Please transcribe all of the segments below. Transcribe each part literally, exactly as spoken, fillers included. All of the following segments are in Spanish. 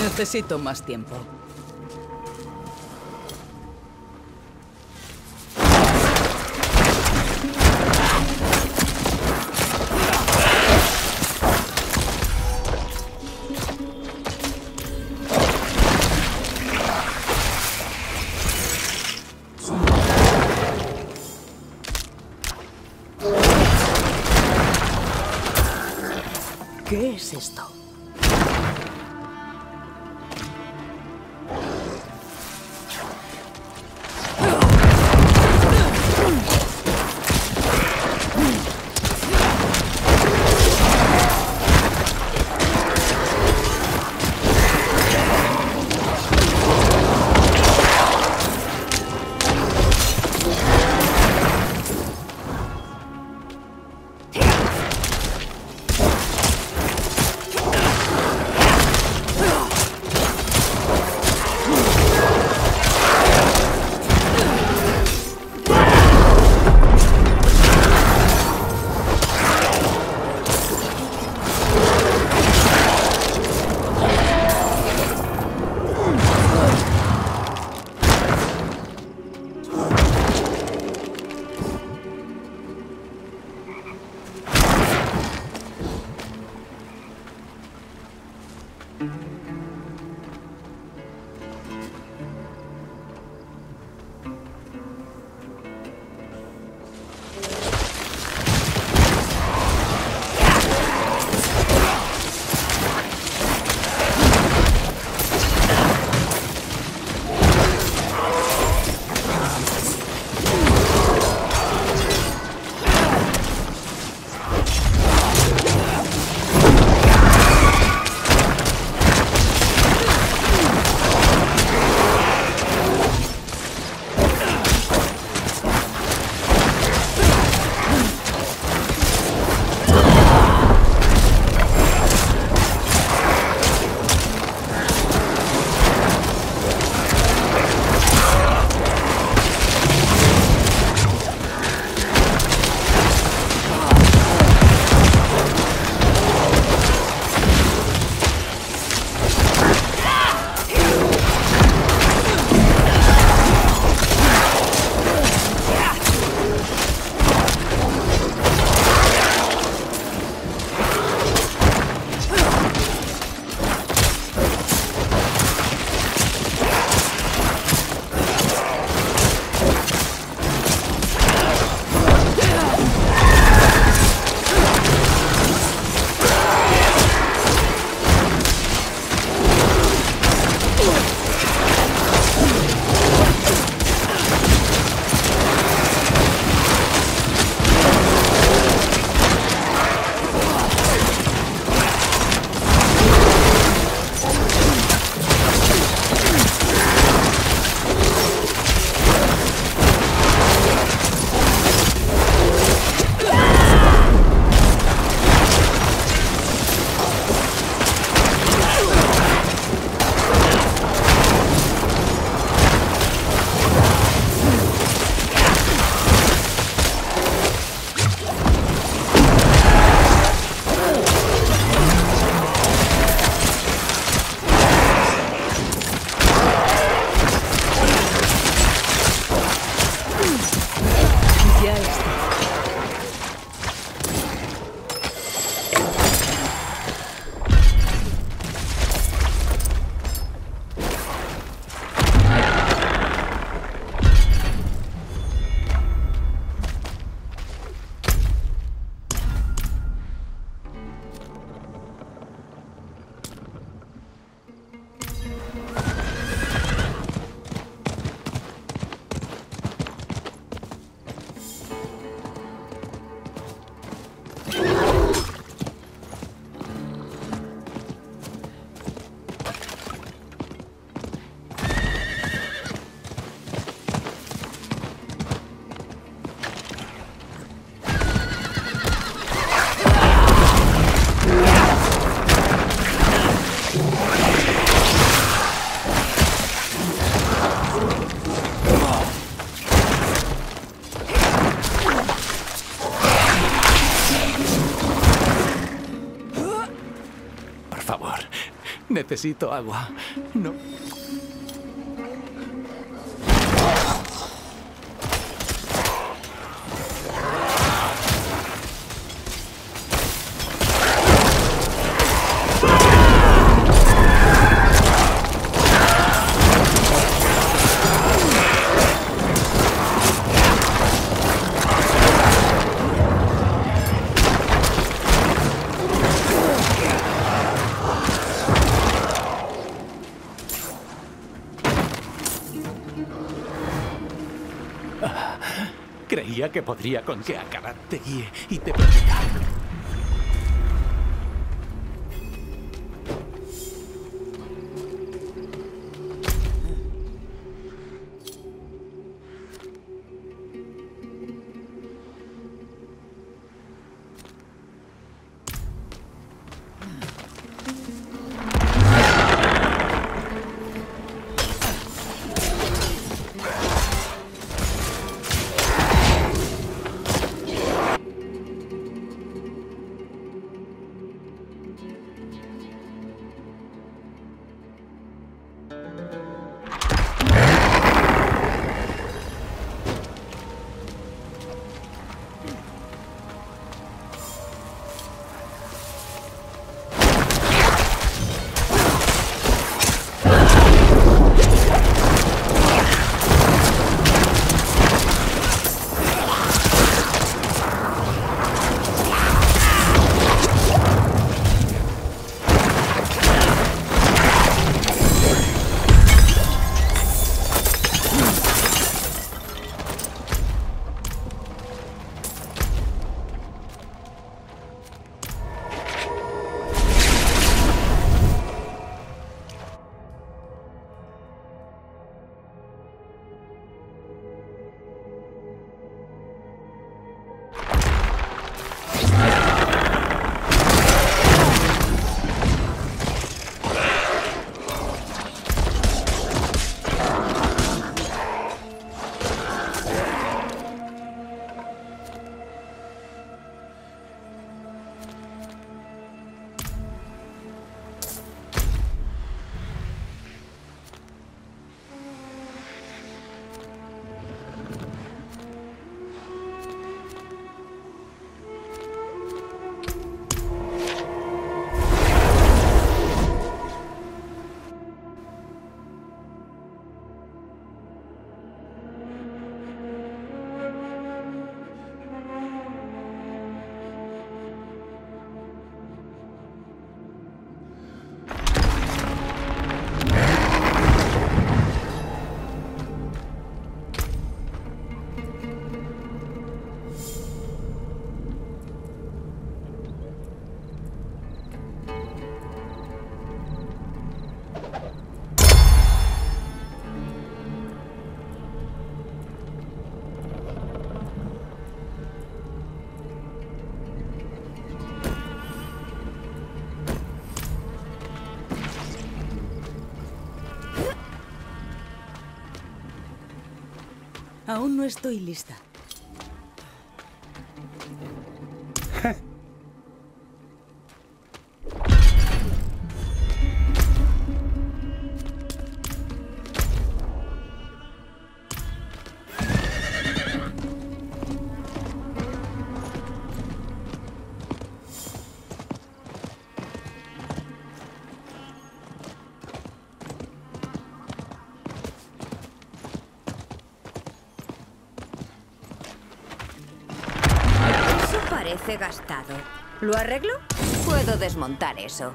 Necesito más tiempo. ¿Qué es esto? Necesito agua. No. Creía que podría con que Akarat te guíe y te proteja. Aún no estoy lista. Parece gastado. ¿Lo arreglo? Puedo desmontar eso.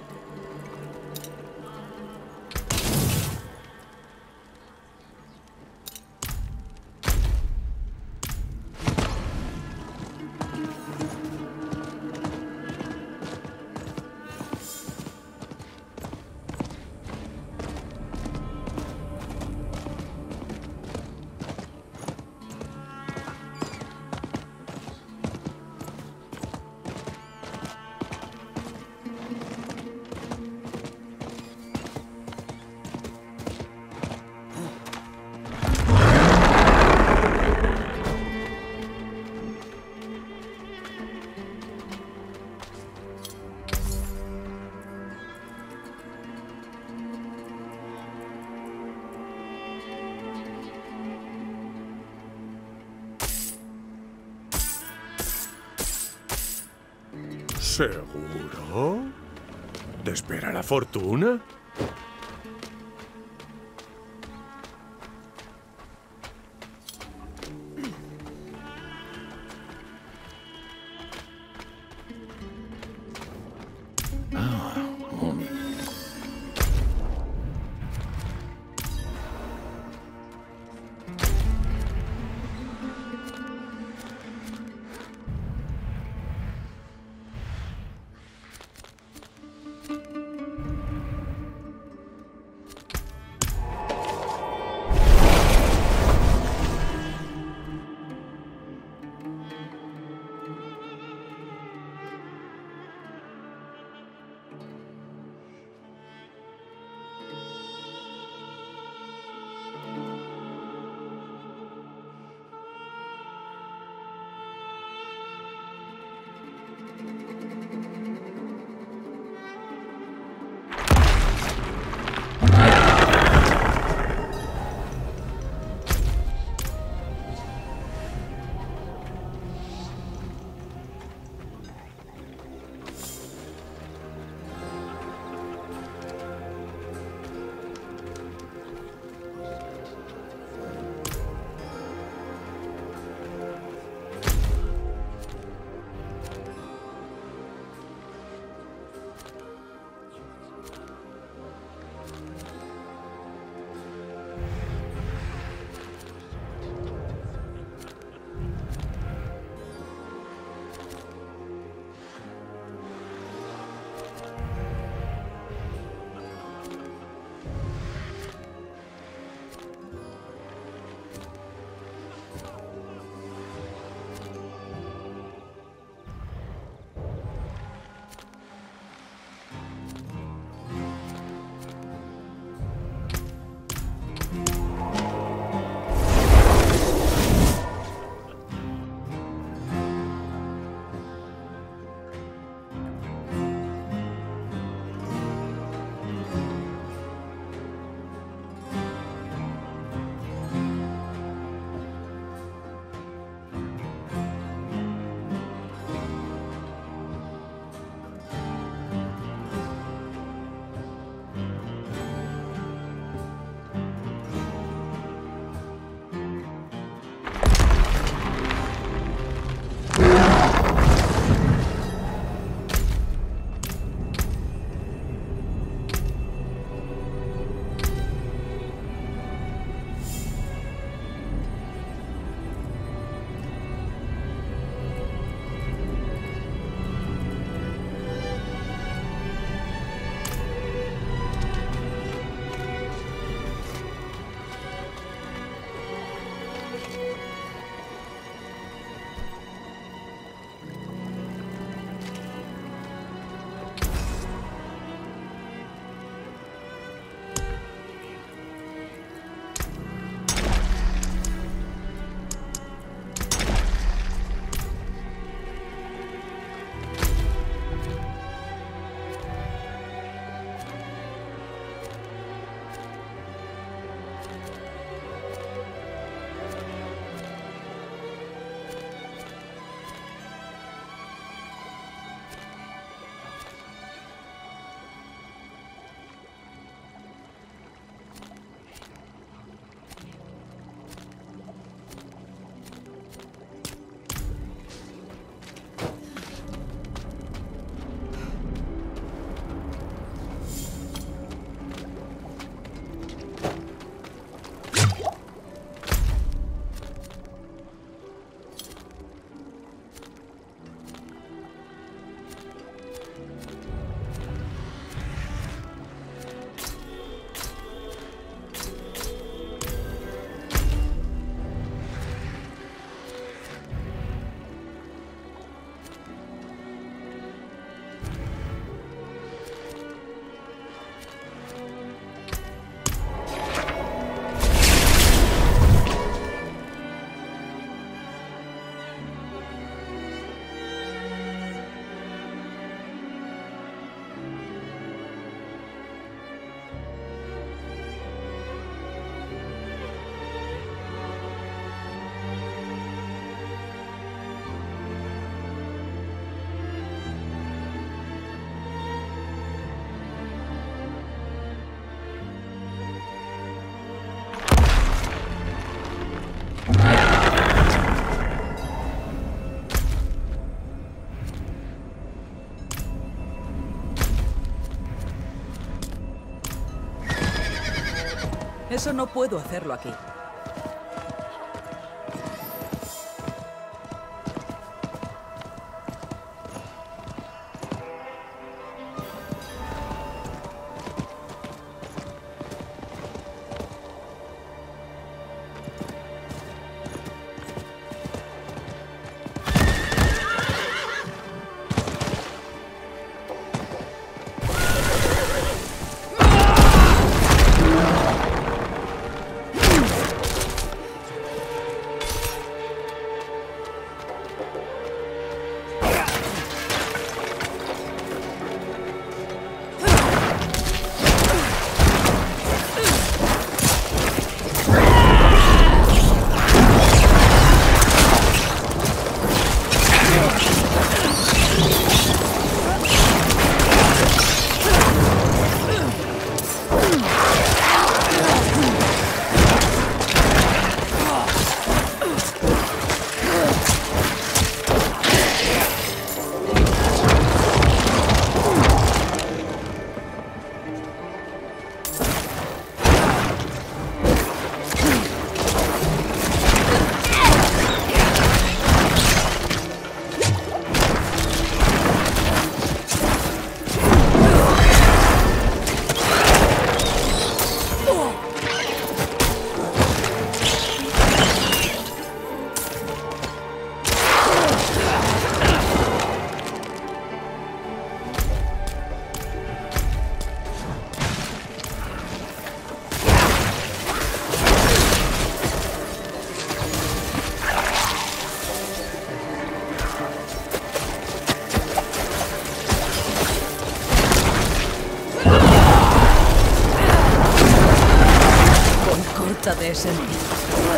¿Seguro? ¿Te espera la fortuna? Eso no puedo hacerlo aquí. De sentido.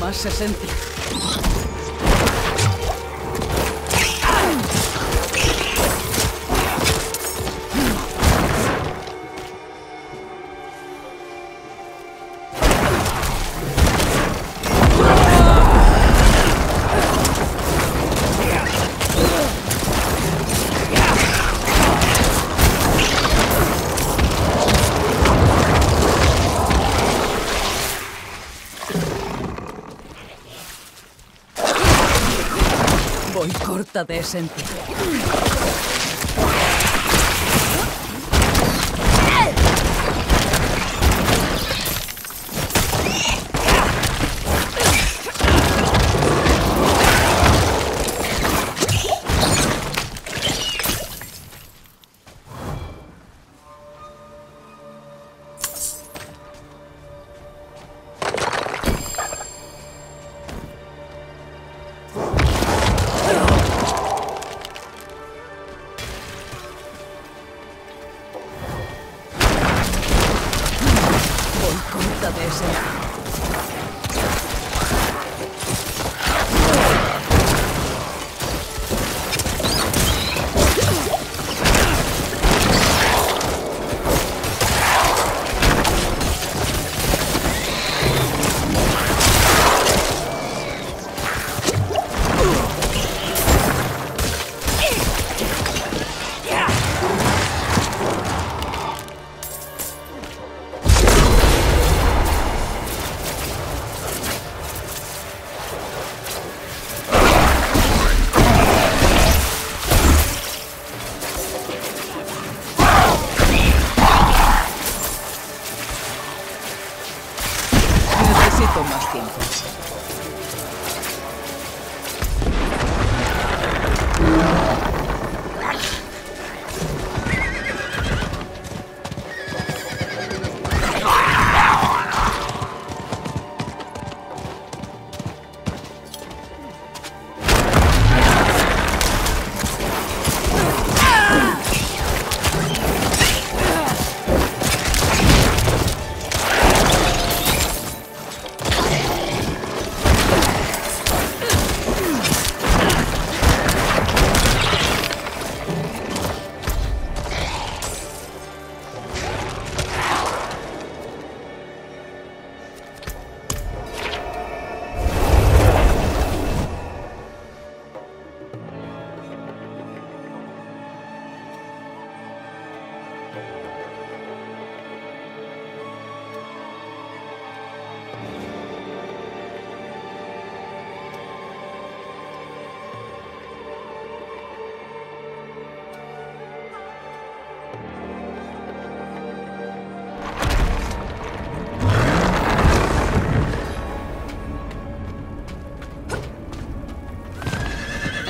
Más sesenta. De sentido. Kurtar sig.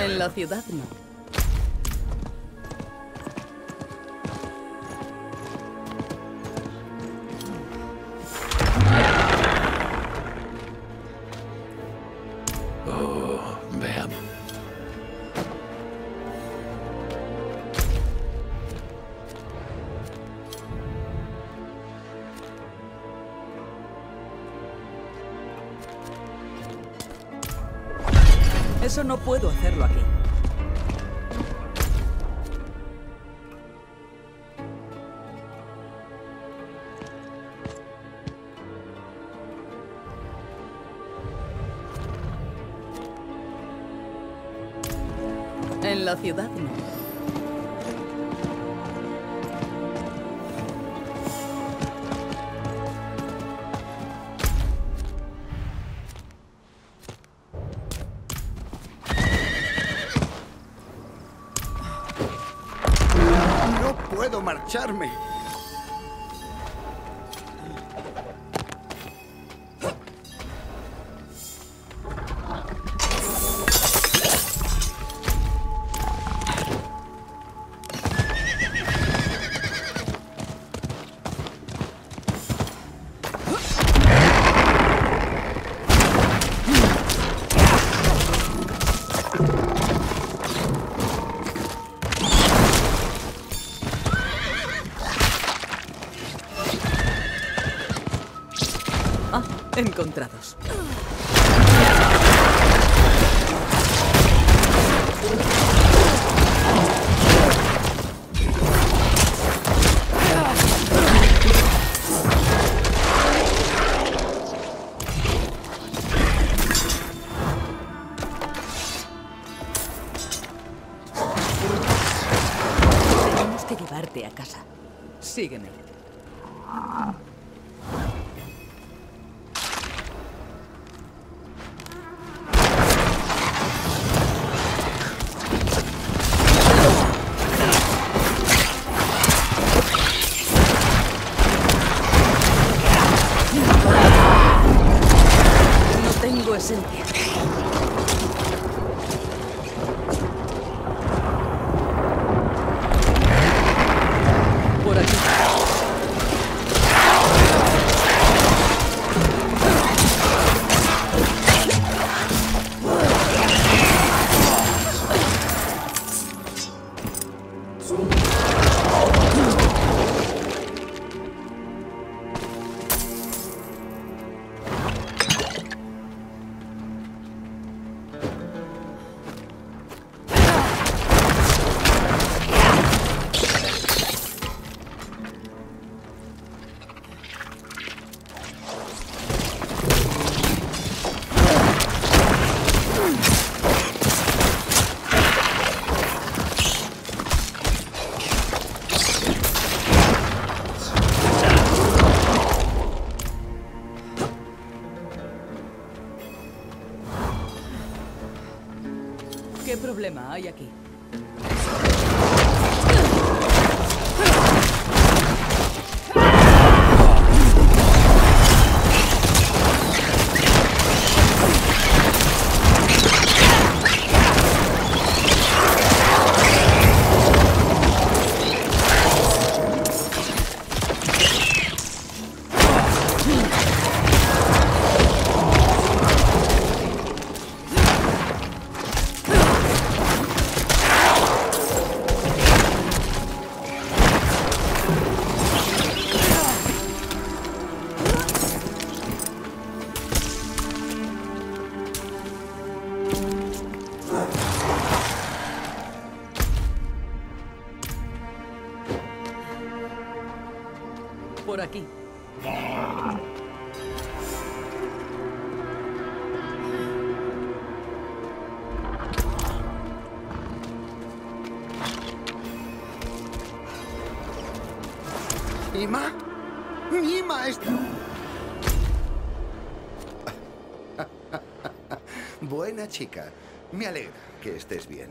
En la ciudad no. Oh, vean. Eso no puedo hacerlo aquí. En la ciudad no. Marcharme. Encontrados. Tenemos que llevarte a casa. Sígueme. Por aquí. problema hay aquí? Por aquí. ¿Ima? ¿Ima está? Buena chica. Me alegra que estés bien.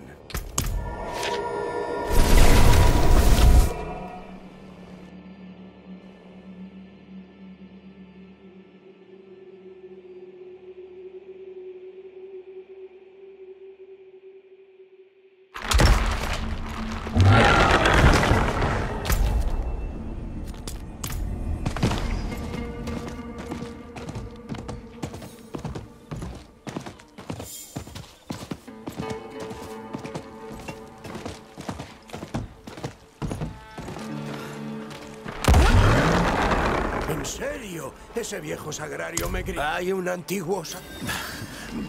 ¿En serio? Ese viejo sagrario me gritó. Hay un antiguo...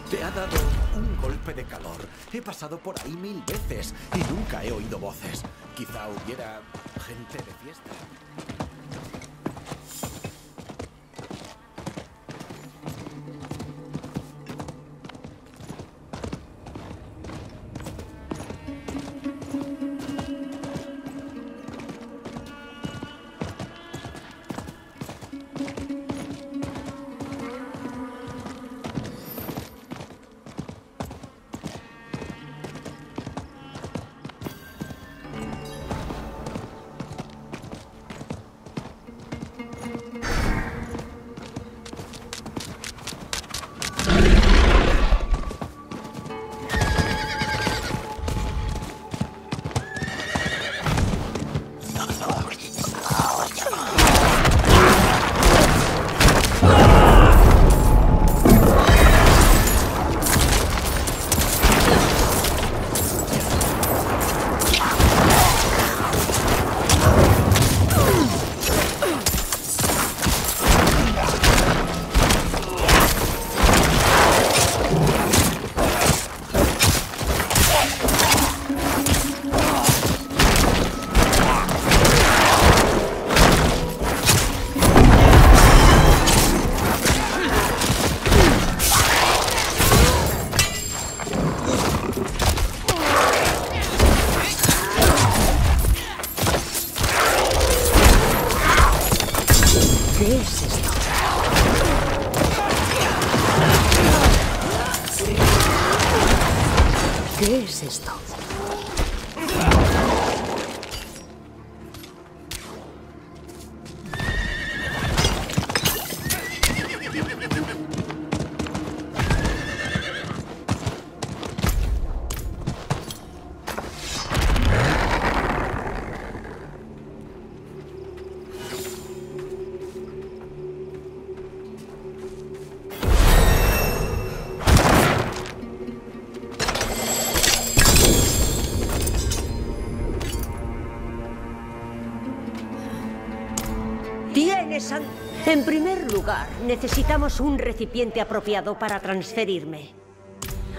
Te ha dado un golpe de calor. He pasado por ahí mil veces y nunca he oído voces. Quizá hubiera gente de fiesta. ¿Qué es esto? ¿Qué es esto? En primer lugar, necesitamos un recipiente apropiado para transferirme.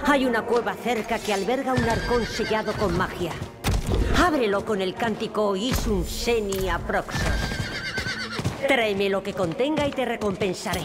Hay una cueva cerca que alberga un arcón sellado con magia. Ábrelo con el cántico Isun Seni Aproxos. Tráeme lo que contenga y te recompensaré.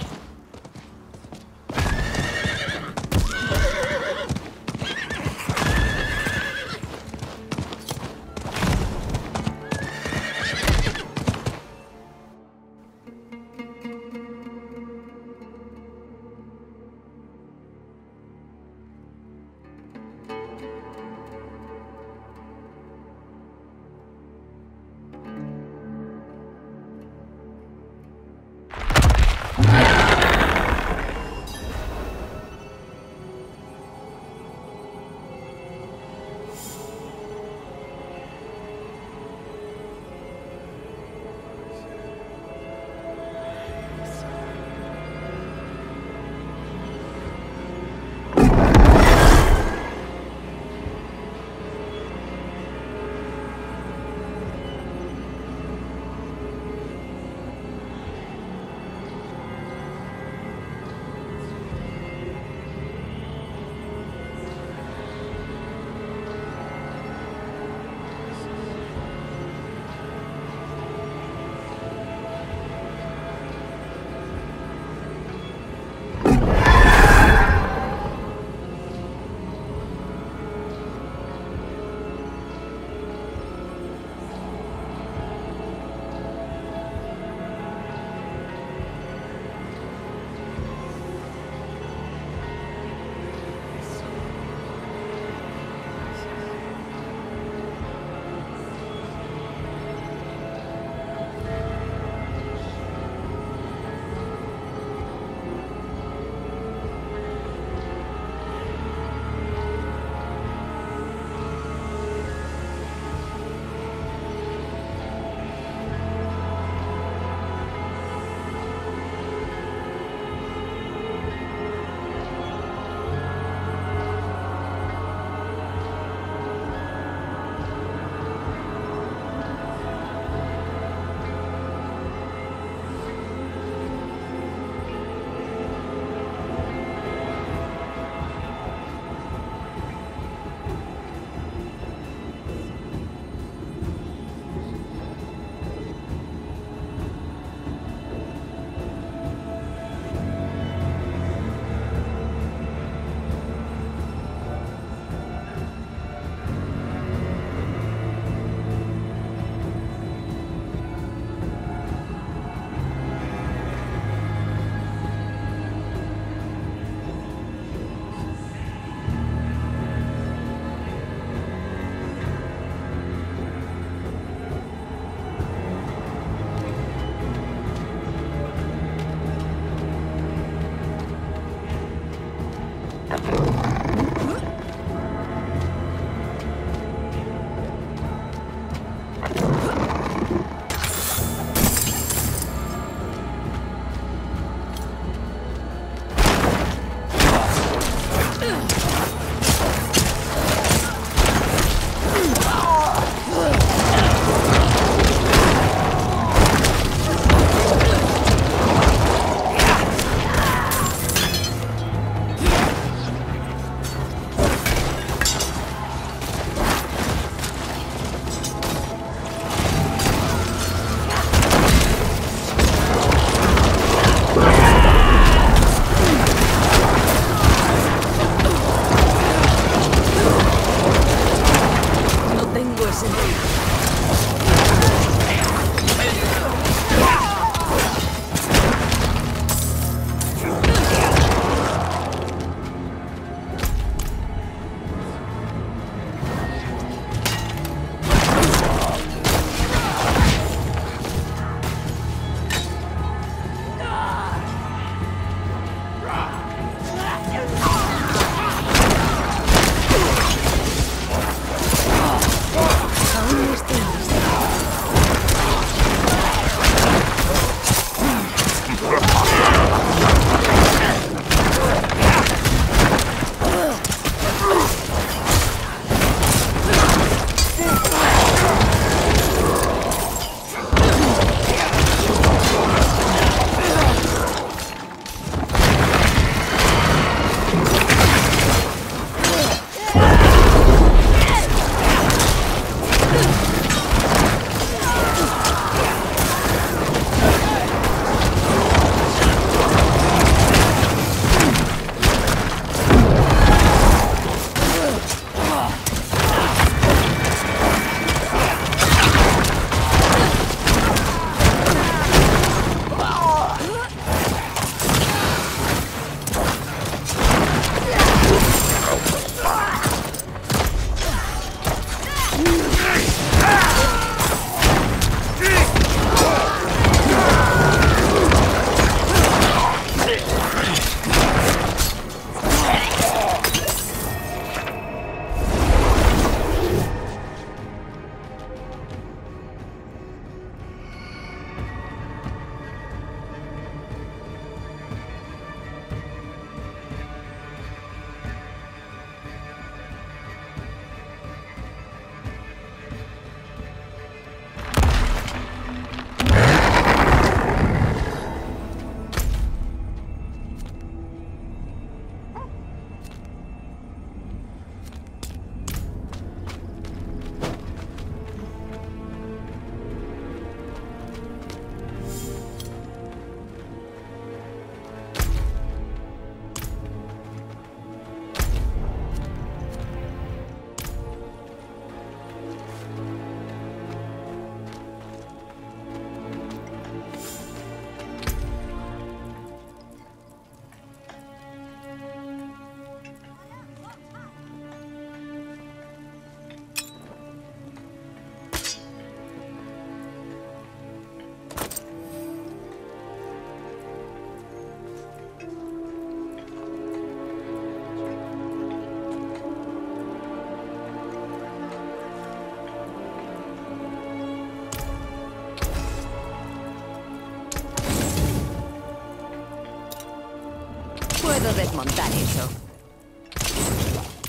puedo desmontar eso.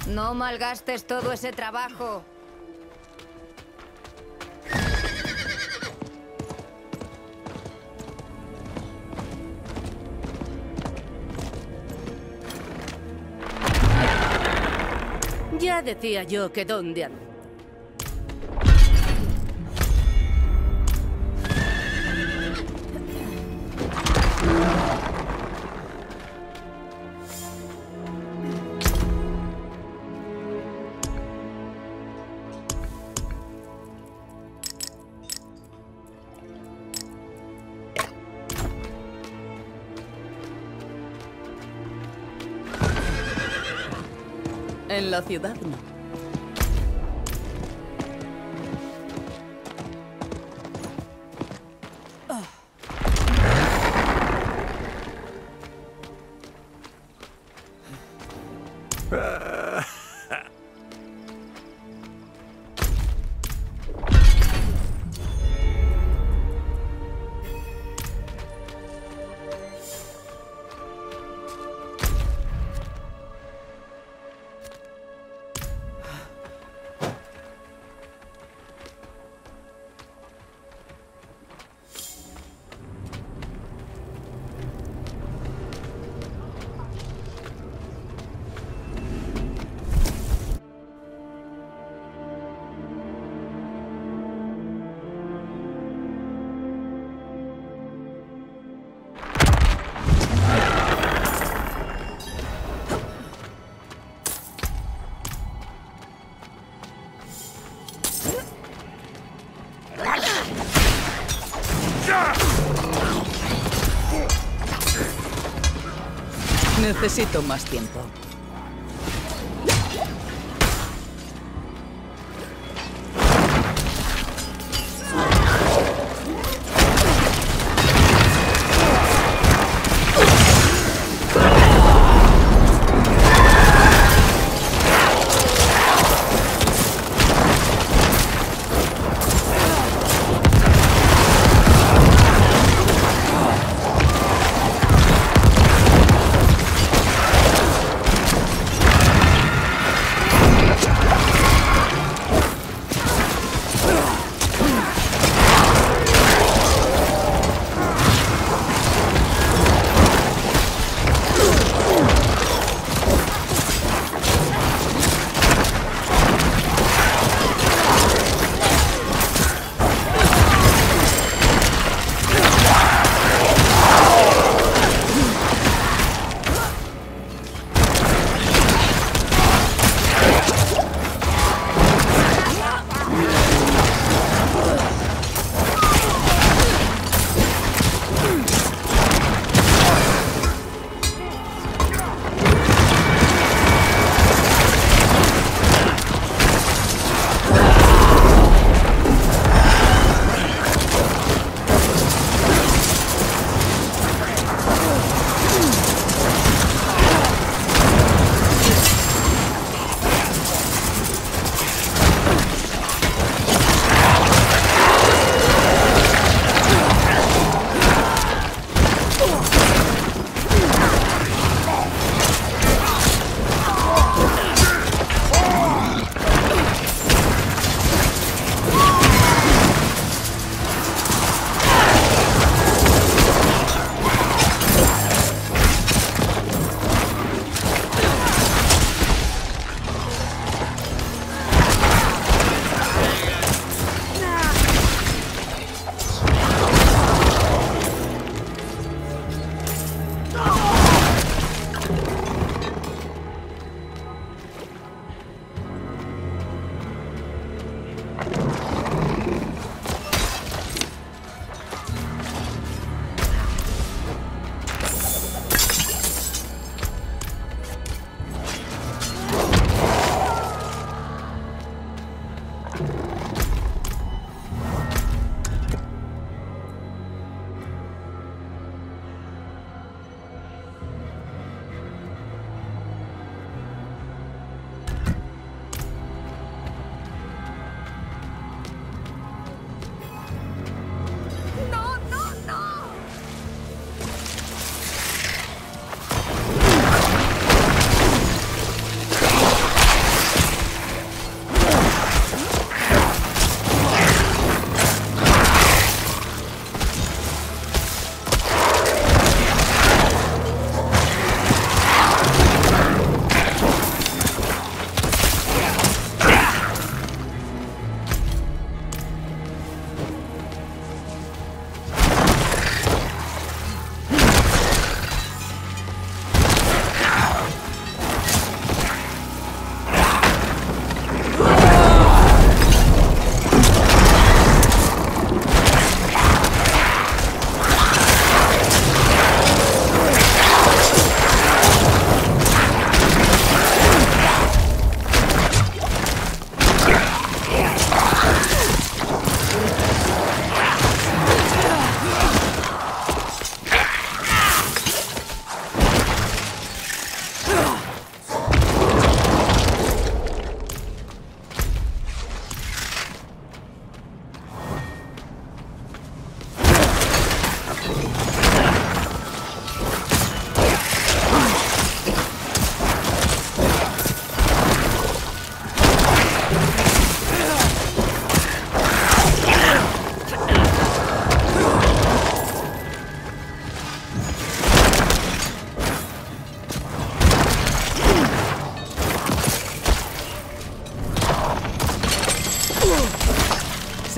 No malgastes todo ese trabajo. Ya decía yo que dónde andaba. En la ciudad no. Oh. Necesito más tiempo.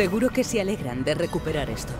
Seguro que se alegran de recuperar esto.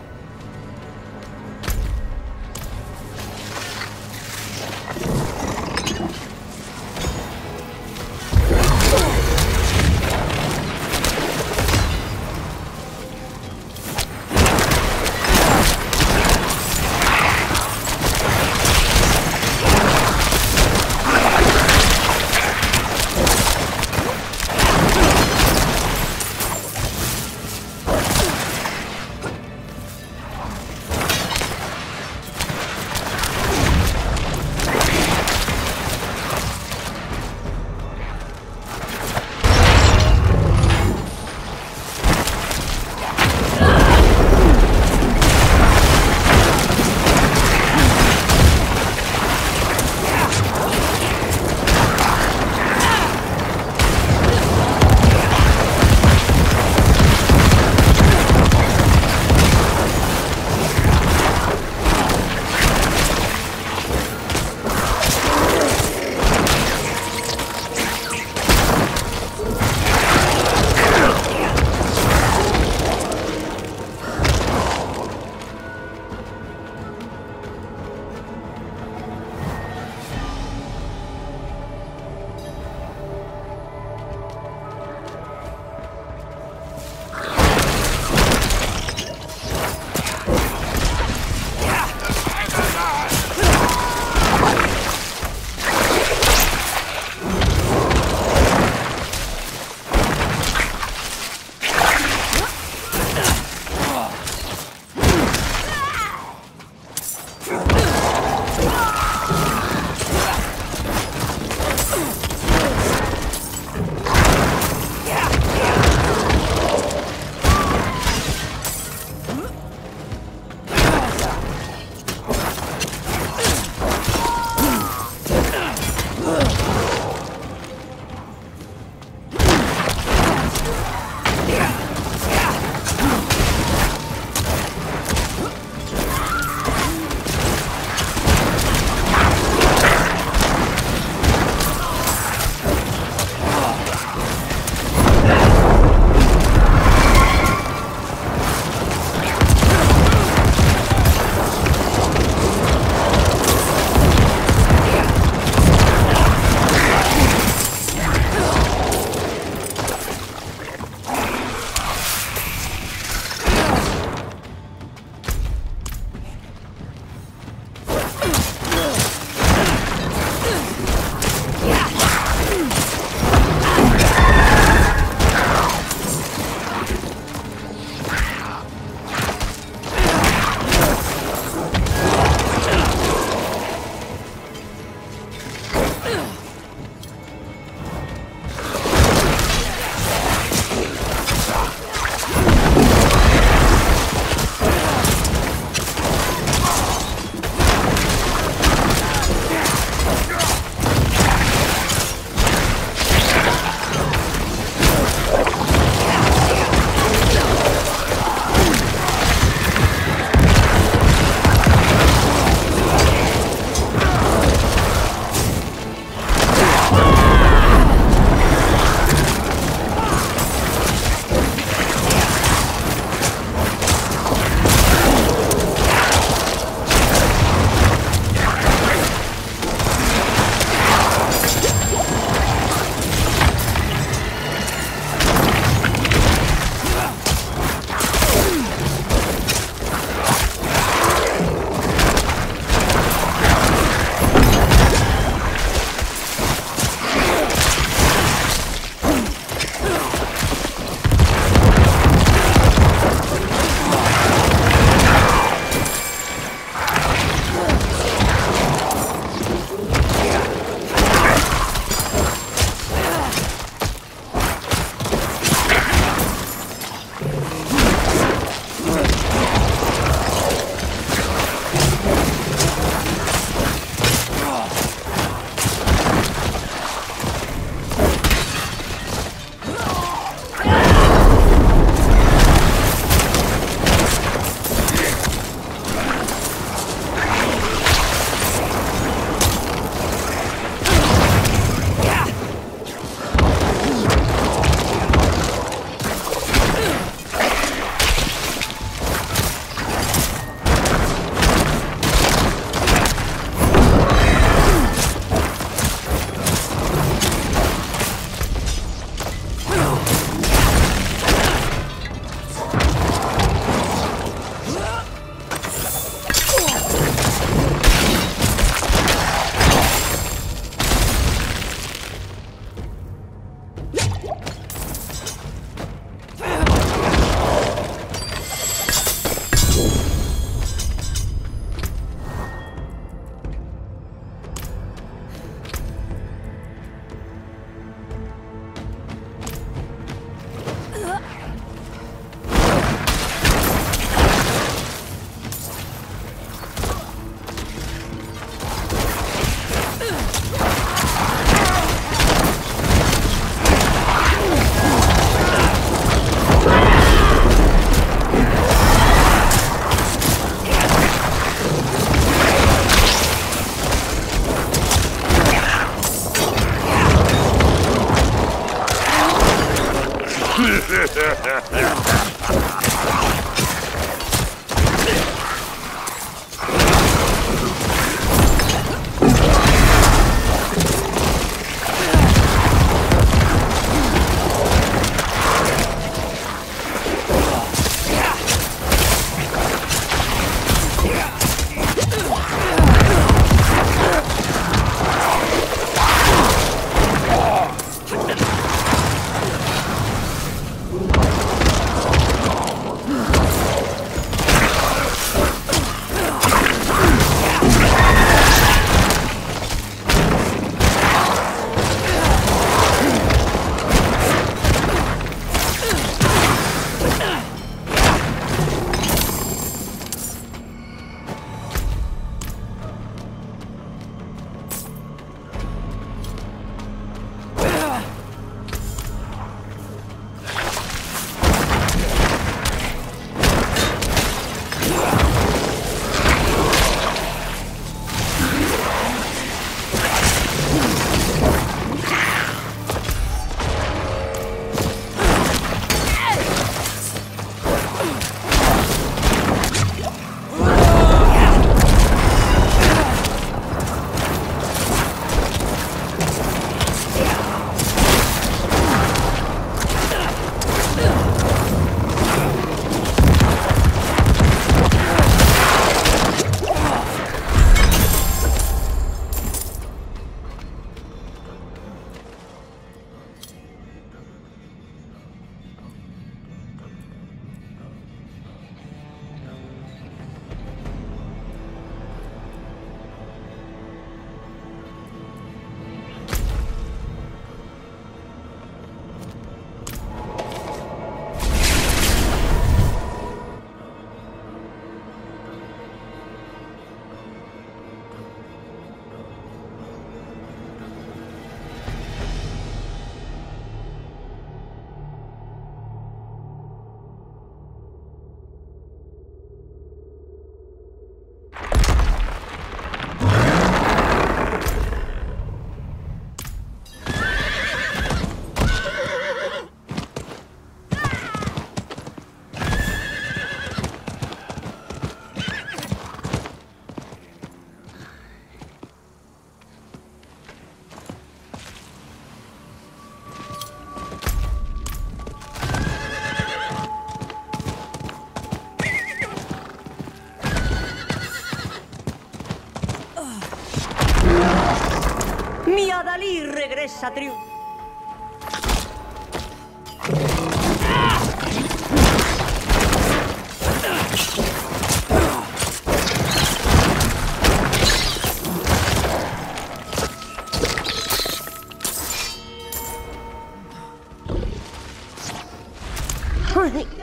Dalí regresa triunfo.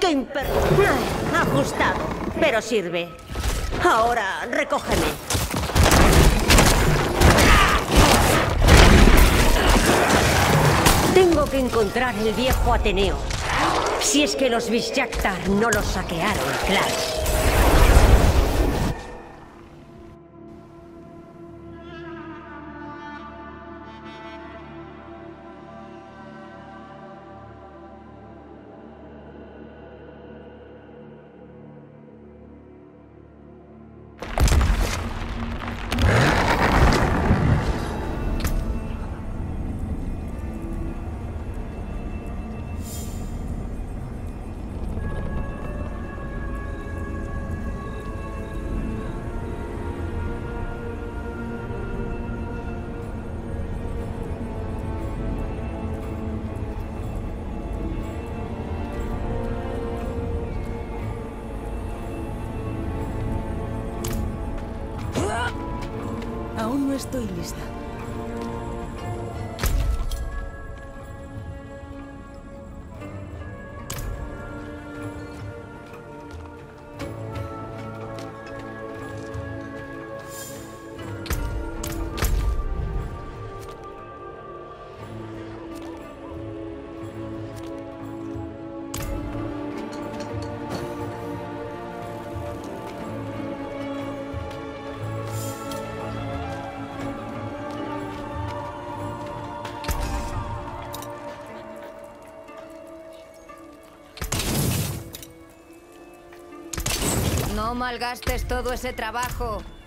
¡Qué imper... ajustado! Pero sirve. Ahora, recógeme. Tengo que encontrar el viejo Ateneo. Si es que los Vishyaktar no lo saquearon, claro. estoy lista. No malgastes todo ese trabajo.